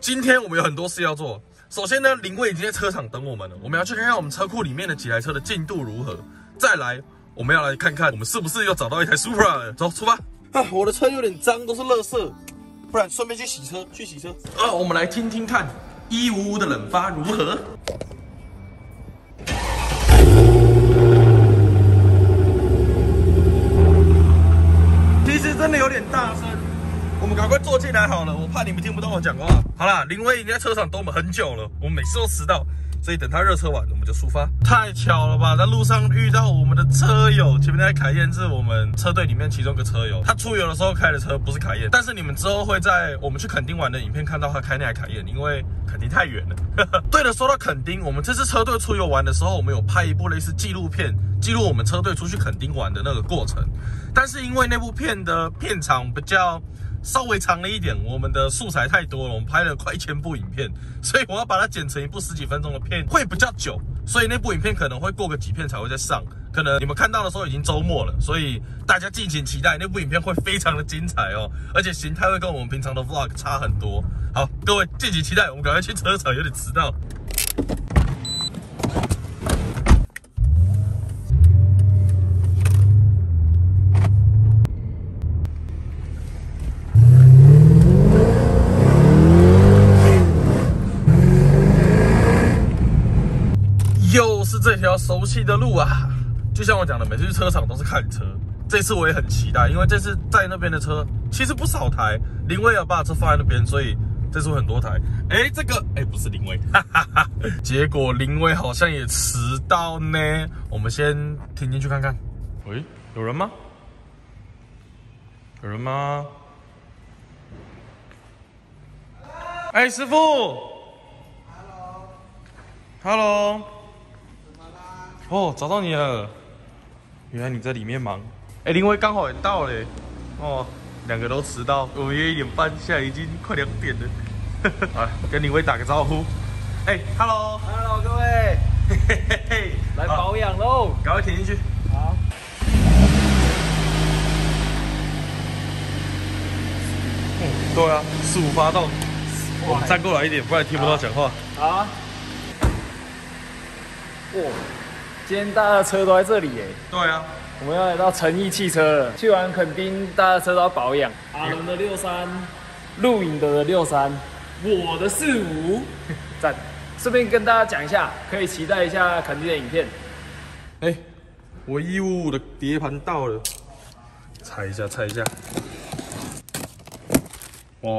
今天我们有很多事要做。首先呢，林威已经在车场等我们了，我们要去看看我们车库里面的几台车的进度如何。再来，我们要来看看我们是不是又找到一台 Supra 了。走，出发！啊，我的车有点脏，都是垃圾，不然顺便去洗车，去洗车。啊，我们来听听看155的冷发如何。 真的有点大声，我们赶快坐进来好了，我怕你们听不到我讲话。好啦，林威已经在车场等我们很久了，我们每次都迟到，所以等他热车完，我们就出发。太巧了吧，在路上遇到我们的车友，前面那台凯宴是我们车队里面其中一个车友，他出游的时候开的车不是凯宴，但是你们之后会在我们去垦丁玩的影片看到他开那台凯宴，因为垦丁太远了。对了，说到垦丁，我们这次车队出游玩的时候，我们有拍一部类似纪录片。 记录我们车队出去垦丁玩的那个过程，但是因为那部片的片长比较稍微长了一点，我们的素材太多了，我们拍了快1000部影片，所以我要把它剪成一部10几分钟的片，会比较久，所以那部影片可能会过个几片才会再上。可能你们看到的时候已经周末了，所以大家敬请期待，那部影片会非常的精彩哦，而且形态会跟我们平常的 vlog 差很多。好，各位敬请期待，我们赶快去车场，有点迟到。 这条熟悉的路啊，就像我讲的，每次去车场都是看车。这次我也很期待，因为这次在那边的车其实不少台，林威也把车放在那边，所以这次有很多台。哎，这个哎不是林威，哈哈哈。结果林威好像也迟到呢。我们先听进去看看。喂，有人吗？有人吗？哎，师傅。Hello。 哦，找到你了！原来你在里面忙。哎，林威刚好也到了。哦，两个都迟到。我们约1点半，现在已经快2点了。好，跟林威打个招呼。哎 ，Hello，Hello， 各位，嘿嘿嘿嘿，来保养喽！赶快停进去。好。嗯，对啊，15发动。我们站过来一点，不然听不到讲话。好。哇。 今天大家的车都在这里耶！对啊，我们要来到诚毅汽车了。去完垦丁，大家的车都要保养。阿伦的63，露营的63，我的45，赞！顺便跟大家讲一下，可以期待一下垦丁的影片。哎，我155的碟盘到了，踩一下，踩一下。哇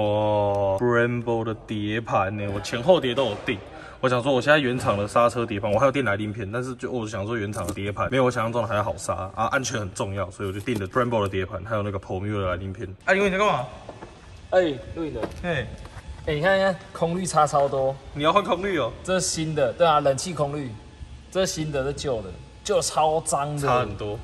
，Brembo 的碟盘呢？我前后碟都有订。 我想说，我现在原厂的刹车碟盘，我还有订来临片，但是就我想说原厂的碟盘没有我想象中的还要好刹啊，安全很重要，所以我就订了 Brembo 的碟盘，还有那个 Pirelli 的来临片。哎、啊，林威你在干嘛？哎，录影的。哎，哎，你看一下，空滤差超多。你要换空滤哦？这是新的，对啊，冷气空滤。这是新的，这旧的，旧超脏的。差很多，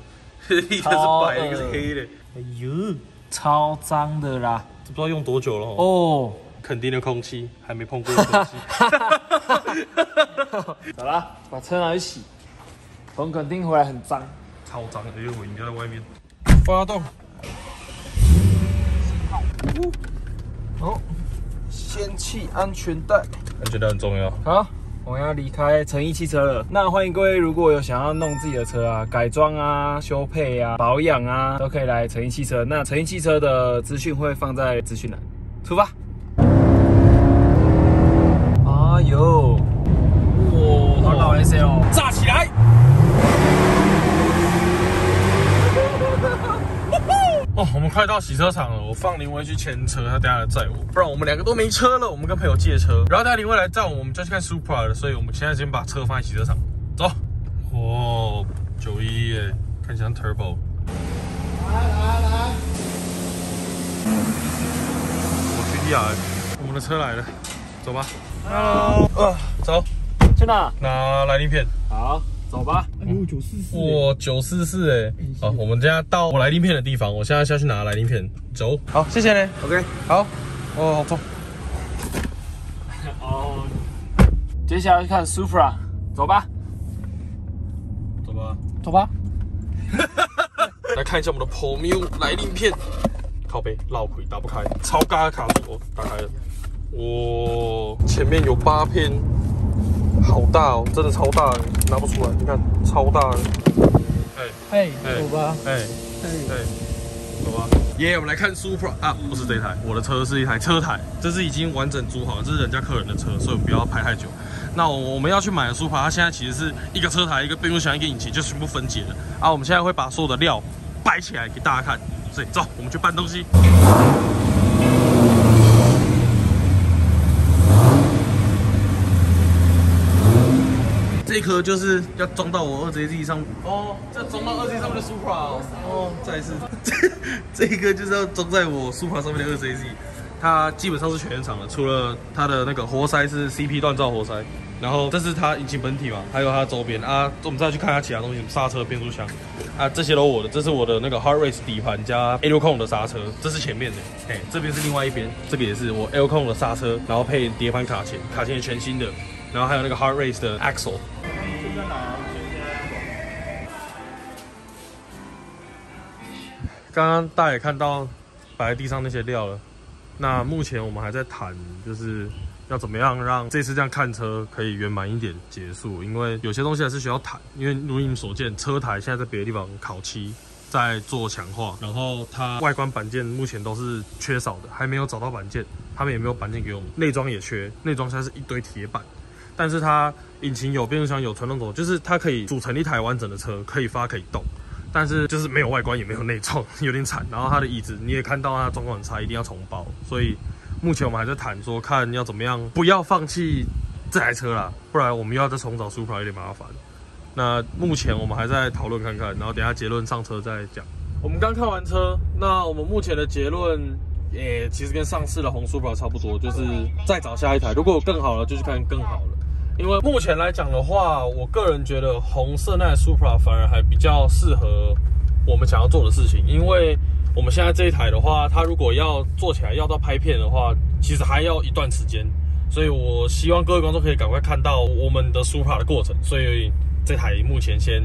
一个是白的，一个是黑的。哎呦，超脏的啦！这不知道用多久了哦。 肯定的空气还没碰过的空气。好啦，把车拿去洗。从垦丁回来很脏，超脏的，因为我应该在外面。发动。好，先系安全带。安全带很重要。好，我们要离开诚毅汽车了。那欢迎各位，如果有想要弄自己的车啊，改装啊、修配啊、保养啊，都可以来诚毅汽车。那诚毅汽车的资讯会放在资讯栏。出发。 哎呦！哇，好老 S L， 炸起来！哦，我们快到洗车场了，我放林威去牵车，他等下来载我，不然我们两个都没车了。我们跟朋友借车，然后等下林威来载我，我们就去看 Supra 了，所以我们现在先把车放在洗车场，走。哦，91耶，看起来像 Turbo。来！我去DR，我们的车来了，走吧。 Hello， 走，去哪？拿来临片。好，走吧。哎呦，944，哇，944哎。好，我们现在到我来临片的地方，我现在下去拿来临片。走，好，谢谢呢。OK， 好，哦，好走。哦，接下来去看 Supra， 走吧。走吧，走吧。来看一下我们的 Pirelli 来临片，靠背，绕回打不开，超尬卡住，哦，打开了。我前面有8片，好大哦，真的超大的，拿不出来，你看超大的。哎，走吧，走吧。耶，我们来看 Supra 啊，不是这一台，我的车是一台车台，这是已经完整组好了，这是人家客人的车，所以我们不要拍太久。 那我们要去买的Supra，它现在其实是一个车台、一个变速箱、一个引擎，就全部分解了啊！我们现在会把所有的料摆起来给大家看，所以走，我们去搬东西。这颗就是要装到我2JZ 上哦，这装到2JZ 上面的 Supra 哦，哦再一次，这一颗就是要装在我 Supra 上面的2JZ。 它基本上是全原厂的，除了它的那个活塞是 CP 锻造活塞，然后这是它引擎本体嘛，还有它的周边啊。我们再去看它其他东西，刹车、变速箱啊，这些都我的。这是我的那个 Hard Race 底盘加 Ailcon 的刹车，这是前面的，哎，这边是另外一边，这个也是我 Ailcon 的刹车，然后配碟盘卡钳，卡钳也全新的，然后还有那个 Hard Race 的 axle。 刚刚大家也看到摆在地上那些料了。 那目前我们还在谈，就是要怎么样让这次这样看车可以圆满一点结束，因为有些东西还是需要谈。因为如你们所见，车台现在在别的地方烤漆，在做强化，然后它外观板件目前都是缺少的，还没有找到板件，他们也没有板件给我们。内装也缺，内装现在是一堆铁板，但是它引擎有，变速箱有，传动轴，就是它可以组成一台完整的车，可以发可以动。 但是就是没有外观，也没有内装，有点惨。然后它的椅子你也看到它状况很差，一定要重包。所以目前我们还在谈说，看要怎么样，不要放弃这台车啦，不然我们又要再重找 Supra 有点麻烦。那目前我们还在讨论看看，然后等一下结论上车再讲。我们刚看完车，那我们目前的结论，其实跟上次的红 Supra 差不多，就是再找下一台，如果有更好了就去看更好了。 因为目前来讲的话，我个人觉得红色那台 Supra 反而还比较适合我们想要做的事情。因为我们现在这一台的话，它如果要做起来要到拍片的话，其实还要一段时间。所以我希望各位观众可以赶快看到我们的 Supra 的过程。所以这台目前先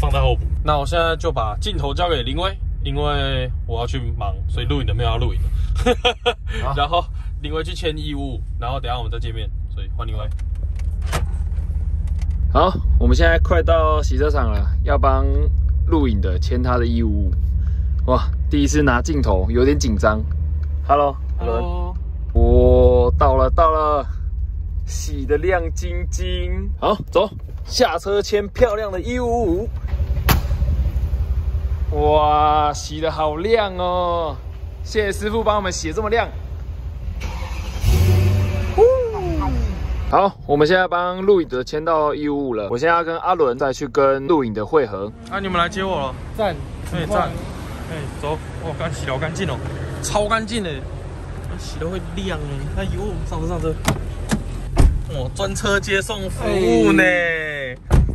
放在后补。那我现在就把镜头交给林威，因为我要去忙，所以录影的没有要录影的。然后林威去签义务，然后等一下我们再见面，所以换林威。 好，我们现在快到洗车场了，要帮录影的签他的义务。哇，第一次拿镜头，有点紧张。Hello， 我到了，洗得亮晶晶。好，走，下车签漂亮的义务。哇，洗得好亮哦！谢谢师傅帮我们洗得这么亮。 好，我们现在帮录影的签到义务了。我现在要跟阿伦再去跟录影的会合。啊，你们来接我了，赞，哎赞，哎走，我刚洗好干净哦，超干净的，洗的会亮哎。哎呦，上车上车，我专车接送服务呢，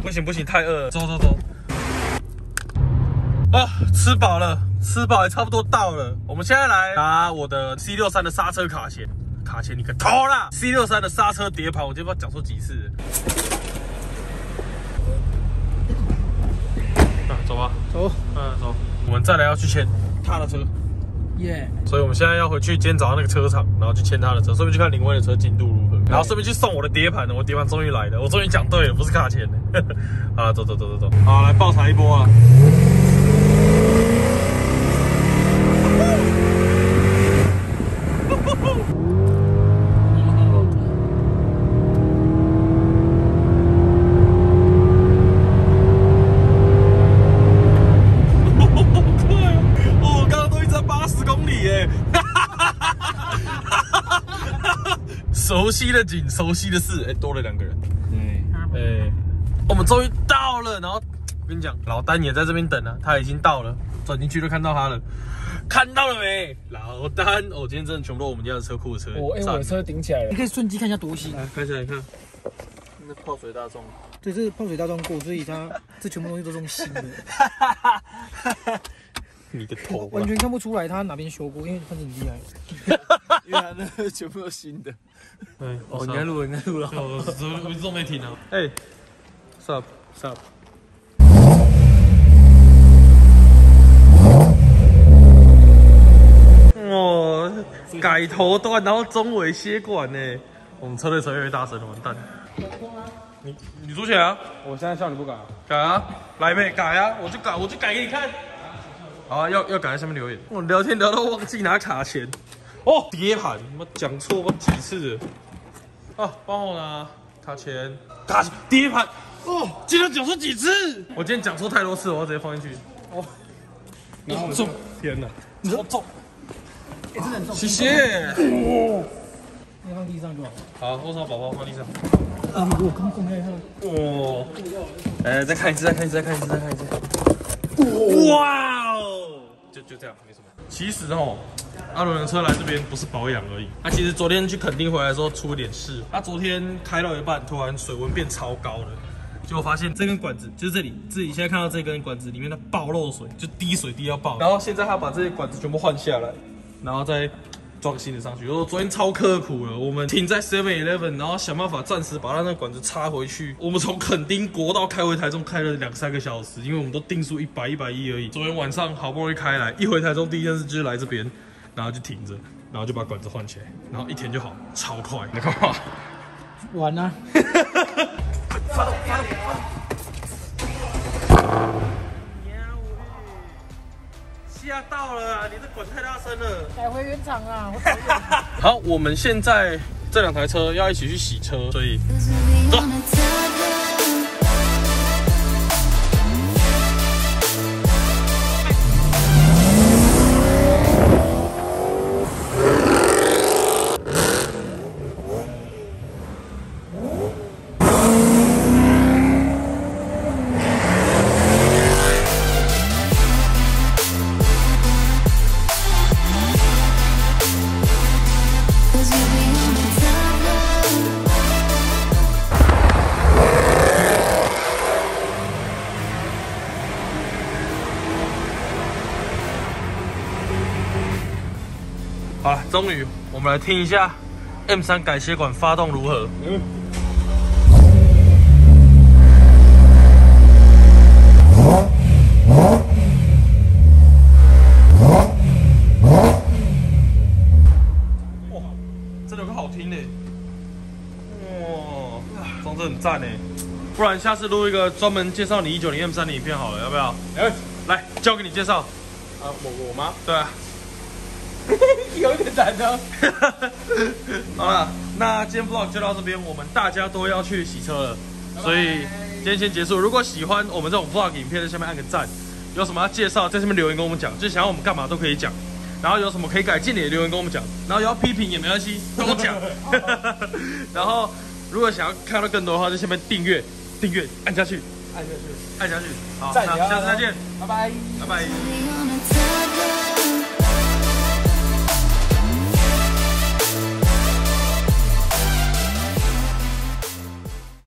不行不行，太饿了，走走走。啊，吃饱了，吃饱也差不多到了。我们现在来拿我的 C63 的刹车卡钳。 卡钳你个头啦 ！C63 的刹车碟盘，我就不知道讲错几次了。啊，走吧，走，走。我们再来要去签他的车，耶！ Yeah. 所以我们现在要回去今天早上那个车厂，然后去签他的车，顺便去看林威的车进度如何，然后顺便去送我的碟盘了。我碟盘终于来了，我终于讲对了，不是卡钳的。啊，走走走走走，好，来爆茶一波啊！ 熟悉的景，熟悉的事，哎，多了2个人。对，哎，我们终于到了。然后我跟你讲，老丹也在这边等啊，他已经到了，转进去就看到他了。看到了没，老丹？哦，今天真的全部都我们家的车库的车。我哎，我的车顶起来了。你可以顺机看一下多西。来，开起来看。那泡水大众。对，这是泡水大众过，所以它这全部东西都是用新的。你的头。完全看不出来他哪边修过，因为他很厉害。 因为它全部都新的。对，哦，你在录，你在录了，我一直都没停啊。哎 ，stop。哇，改海头段，然后中尾血管呢、欸。我们车队声越来越大声了，完蛋。你出钱啊！我现在叫你不改、啊，改啊！来呗，改啊！我就改给你看。好啊，要改在下面留言。我聊天聊到忘记拿卡钳。哦，碟盘，我讲错过几次了。啊，帮我拿卡钳。卡碟盘。哦，今天讲错几次？我今天讲错太多次，我要直接放进去。哦，你好重！天哪，你好重！哎、欸，真的很重。谢谢。哦，你放地上就好。好，多少宝宝放地上。啊，我刚放在上。哦。哎，再看一次，再看一次。哇哦！就这样，没什么。其实哦。阿伦的车来这边不是保养而已，他、其实昨天去垦丁回来的时候出一点事，他、昨天开到一半，突然水温变超高了，结果发现这根管子就是这里，自己现在看到这根管子里面的爆漏水，就滴水滴到爆，然后现在他把这些管子全部换下来，然后再装新的上去。我昨天超刻苦了，我们停在 7-Eleven， 然后想办法暂时把他那个管子插回去。我们从垦丁国道开回台中开了2-3个小时，因为我们都定速100、110而已。昨天晚上好不容易开来，一回台中第一件事就是来这边。然后就停着，然后就把管子换起来，然后一天就好，超快。你干嘛？玩啊！吓到了啊！你这滚太大声了！改回原厂啊！我好，我们现在这两台车要一起去洗车，所以走。好了，终于，我们来听一下 M3 改血管发动如何。哇，这首歌好听呢！哇，装这很赞呢。不然下次录一个专门介绍你19年 M3 的影片好了，要不要？来，交给你介绍。啊，我吗？对啊。有点难哦。好了，那今天 vlog 就到这边，我们大家都要去洗车了，所以今天先结束。如果喜欢我们这种 vlog 影片，在下面按个赞。有什么要介绍，在下面留言跟我们讲，就想要我们干嘛都可以讲。然后有什么可以改进的，也留言跟我们讲。然后要批评也没关系，都讲。然后如果想要看到更多的话，在下面订阅，按下去，好，那下次再见，拜拜。